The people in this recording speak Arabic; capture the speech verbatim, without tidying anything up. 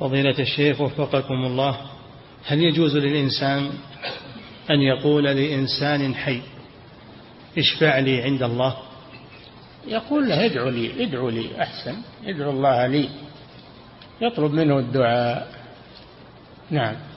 فضيلة الشيخ وفقكم الله، هل يجوز للإنسان أن يقول لإنسان حي اشفع لي عند الله؟ يقول له ادعو لي ادعو لي أحسن، ادعو الله لي، يطلب منه الدعاء. نعم.